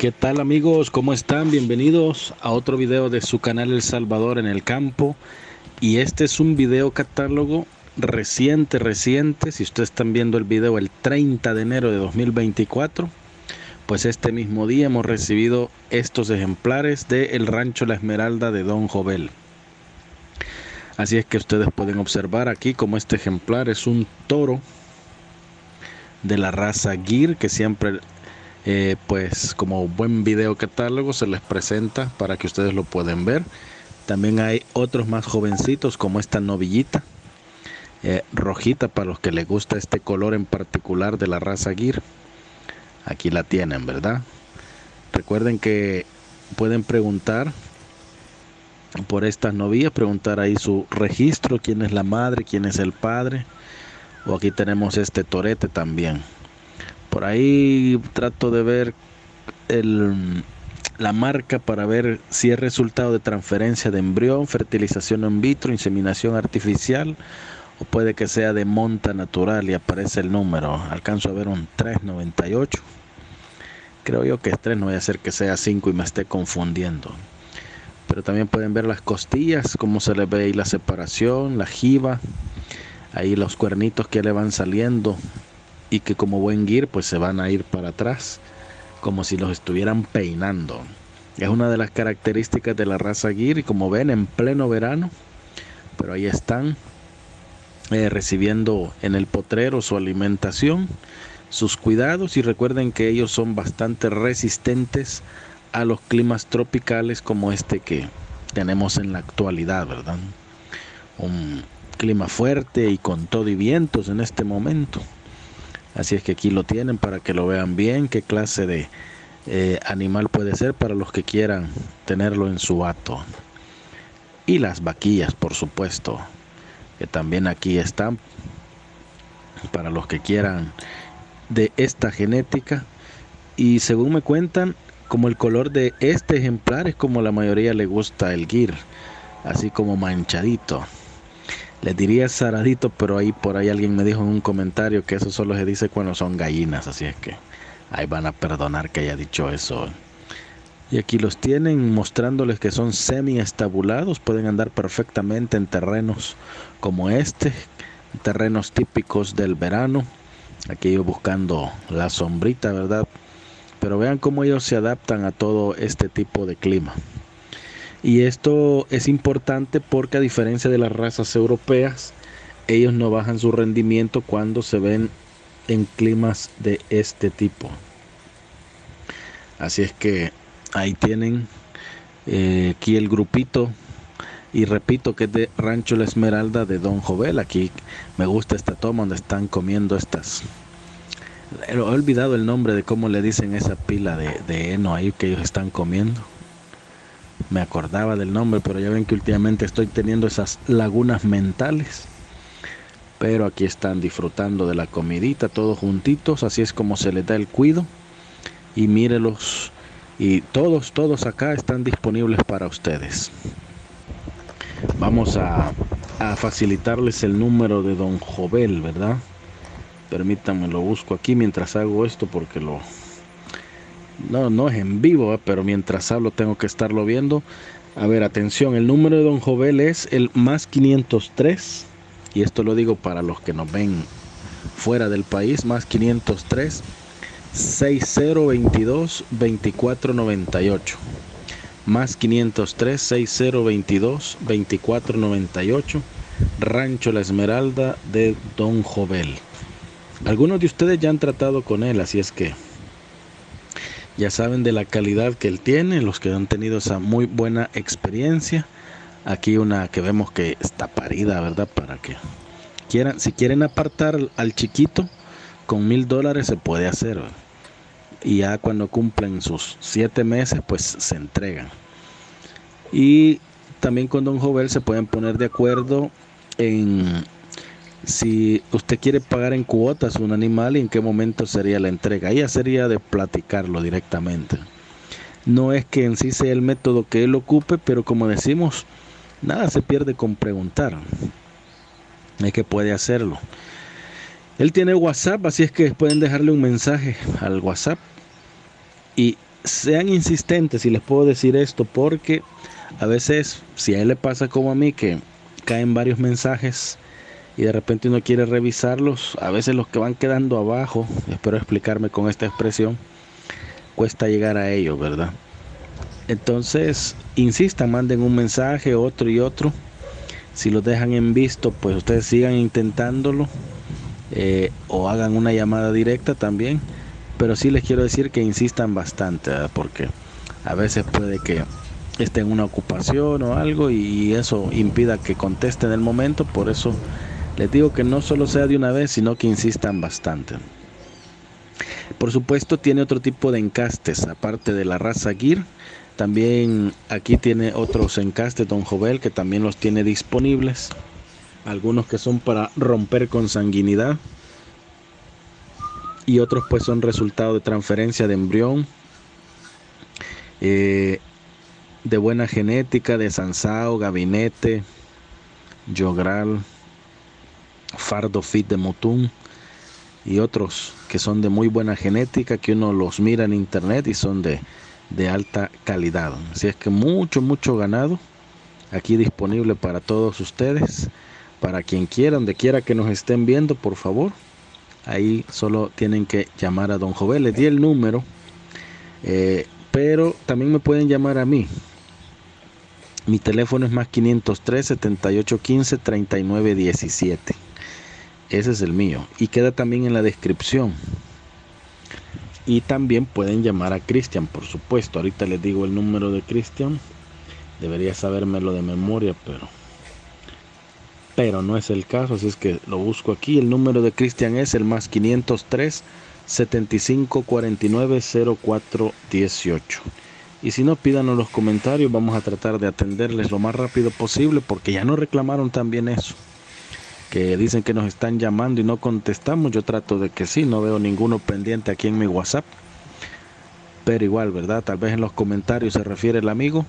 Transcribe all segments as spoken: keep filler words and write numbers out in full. ¿Qué tal amigos? ¿Cómo están? Bienvenidos a otro video de su canal El Salvador en el Campo. Y este es un video catálogo reciente, reciente. Si ustedes están viendo el video el treinta de enero de dos mil veinticuatro, pues este mismo día hemos recibido estos ejemplares de El Rancho La Esmeralda de Don Jovel. Así es que ustedes pueden observar aquí como este ejemplar es un toro de la raza Gir, que siempre... Eh, pues como buen video catálogo se les presenta para que ustedes lo pueden ver. También hay otros más jovencitos como esta novillita eh, rojita, para los que les gusta este color en particular de la raza Gyr. Aquí la tienen, ¿verdad? Recuerden que pueden preguntar por estas novillas, preguntar ahí su registro, quién es la madre, quién es el padre. O aquí tenemos este torete también. Por ahí trato de ver el, la marca para ver si es resultado de transferencia de embrión, fertilización in vitro, inseminación artificial, o puede que sea de monta natural, y aparece el número. Alcanzo a ver un tres noventa y ocho. Creo yo que es tres, no voy a hacer que sea cinco y me esté confundiendo. Pero también pueden ver las costillas, cómo se le ve ahí la separación, la jiba, ahí los cuernitos que le van saliendo. Y que como buen Gyr pues se van a ir para atrás como si los estuvieran peinando. Es una de las características de la raza Gyr, y como ven en pleno verano, pero ahí están eh, recibiendo en el potrero su alimentación, sus cuidados, y recuerden que ellos son bastante resistentes a los climas tropicales como este que tenemos en la actualidad, ¿verdad? Un clima fuerte y con todo y vientos en este momento. Así es que aquí lo tienen para que lo vean bien, qué clase de eh, animal puede ser para los que quieran tenerlo en su hato. Y las vaquillas, por supuesto, que también aquí están para los que quieran de esta genética. Y según me cuentan, como el color de este ejemplar es como la mayoría le gusta el Gyr, así como manchadito. Les diría zaradito, pero ahí por ahí alguien me dijo en un comentario que eso solo se dice cuando son gallinas, así es que ahí van a perdonar que haya dicho eso. Y aquí los tienen mostrándoles que son semi-estabulados, pueden andar perfectamente en terrenos como este, terrenos típicos del verano. Aquí buscando la sombrita, ¿verdad? Pero vean cómo ellos se adaptan a todo este tipo de clima. Y esto es importante porque, a diferencia de las razas europeas, ellos no bajan su rendimiento cuando se ven en climas de este tipo. Así es que ahí tienen eh, aquí el grupito, y repito que es de Rancho La Esmeralda de Don Jovel. Aquí me gusta esta toma donde están comiendo estas... He olvidado el nombre de cómo le dicen esa pila de, de heno ahí que ellos están comiendo. Me acordaba del nombre, pero ya ven que últimamente estoy teniendo esas lagunas mentales. Pero aquí están disfrutando de la comidita, todos juntitos. Así es como se les da el cuido. Y mírelos. Y todos, todos acá están disponibles para ustedes. Vamos a, a facilitarles el número de Don Jovel, ¿verdad? Permítanme, lo busco aquí mientras hago esto, porque lo... No, no es en vivo, ¿eh? Pero mientras hablo tengo que estarlo viendo. A ver, atención, el número de Don Jovel es el más quinientos tres. Y esto lo digo para los que nos ven fuera del país. Más quinientos tres, seis cero dos dos, dos cuatro nueve ocho. Más quinientos tres, seis cero dos dos, dos cuatro nueve ocho. Rancho La Esmeralda de Don Jovel. Algunos de ustedes ya han tratado con él, así es que... ya saben de la calidad que él tiene, los que han tenido esa muy buena experiencia. Aquí una que vemos que está parida, ¿verdad? Para que quieran, si quieren apartar al chiquito, con mil dólares se puede hacer. Y ya cuando cumplen sus siete meses, pues se entregan. Y también con Don Jovel se pueden poner de acuerdo en... si usted quiere pagar en cuotas un animal, ¿y en qué momento sería la entrega? Ya sería de platicarlo directamente. No es que en sí sea el método que él ocupe, pero como decimos, nada se pierde con preguntar. Es que puede hacerlo. Él tiene WhatsApp, así es que pueden dejarle un mensaje al WhatsApp. Y sean insistentes, y les puedo decir esto porque a veces, si a él le pasa como a mí, que caen varios mensajes y de repente uno quiere revisarlos, a veces los que van quedando abajo, espero explicarme con esta expresión, cuesta llegar a ellos, ¿verdad? Entonces, insistan, manden un mensaje, otro y otro. Si los dejan en visto, pues ustedes sigan intentándolo, eh, o hagan una llamada directa también. Pero sí les quiero decir que insistan bastante, ¿verdad? Porque a veces puede que esté en una ocupación o algo y eso impida que conteste en el momento. Por eso les digo que no solo sea de una vez, sino que insistan bastante. Por supuesto, tiene otro tipo de encastes, aparte de la raza Gir. También aquí tiene otros encastes Don Jovel, que también los tiene disponibles. Algunos que son para romper con sanguinidad, y otros pues son resultado de transferencia de embrión, eh, de buena genética, de Sansao, Gabinete, Yogral, Fardo Fit de Mutún, y otros que son de muy buena genética, que uno los mira en internet y son de, de alta calidad. Así es que mucho, mucho ganado aquí disponible para todos ustedes, para quien quiera, donde quiera que nos estén viendo, por favor. Ahí solo tienen que llamar a Don Jovel, les di el número, eh, pero también me pueden llamar a mí. Mi teléfono es más quinientos tres, setenta y ocho quince, treinta y nueve diecisiete. Ese es el mío y queda también en la descripción. Y también pueden llamar a Cristian, por supuesto. Ahorita les digo el número de Cristian. Debería sabérmelo de memoria, pero pero no es el caso, así es que lo busco aquí. El número de Cristian es el más quinientos tres, setenta y cinco cuarenta y nueve, cero cuatro dieciocho. Y si no, pídanos los comentarios, vamos a tratar de atenderles lo más rápido posible, porque ya no reclamaron también eso, que dicen que nos están llamando y no contestamos. Yo trato de que sí, no veo ninguno pendiente aquí en mi WhatsApp, pero igual, ¿verdad? Tal vez en los comentarios se refiere el amigo,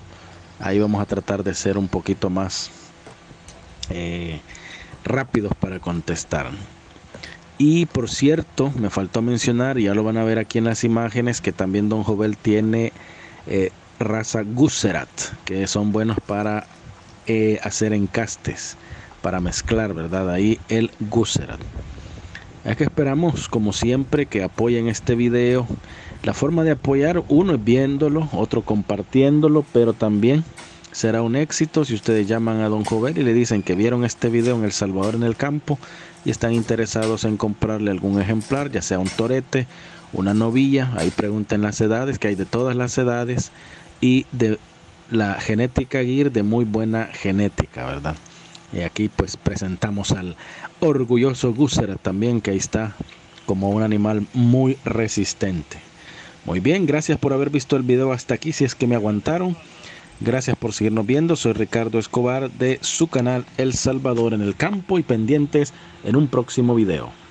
ahí vamos a tratar de ser un poquito más eh, rápidos para contestar. Y por cierto, me faltó mencionar, ya lo van a ver aquí en las imágenes, que también Don Jovel tiene eh, raza Guzerat, que son buenos para eh, hacer encastes, para mezclar, ¿verdad? Ahí el Guzerat. Es que esperamos, como siempre, que apoyen este video. La forma de apoyar, uno es viéndolo, otro compartiéndolo, pero también será un éxito si ustedes llaman a Don Jovel y le dicen que vieron este video en El Salvador en el Campo y están interesados en comprarle algún ejemplar, ya sea un torete, una novilla. Ahí pregunten las edades, que hay de todas las edades, y de la genética Gyr, de muy buena genética, ¿verdad? Y aquí pues presentamos al orgulloso Guzerat también, que ahí está como un animal muy resistente. Muy bien, gracias por haber visto el video hasta aquí, si es que me aguantaron. Gracias por seguirnos viendo. Soy Ricardo Escobar de su canal El Salvador en el Campo, y pendientes en un próximo video.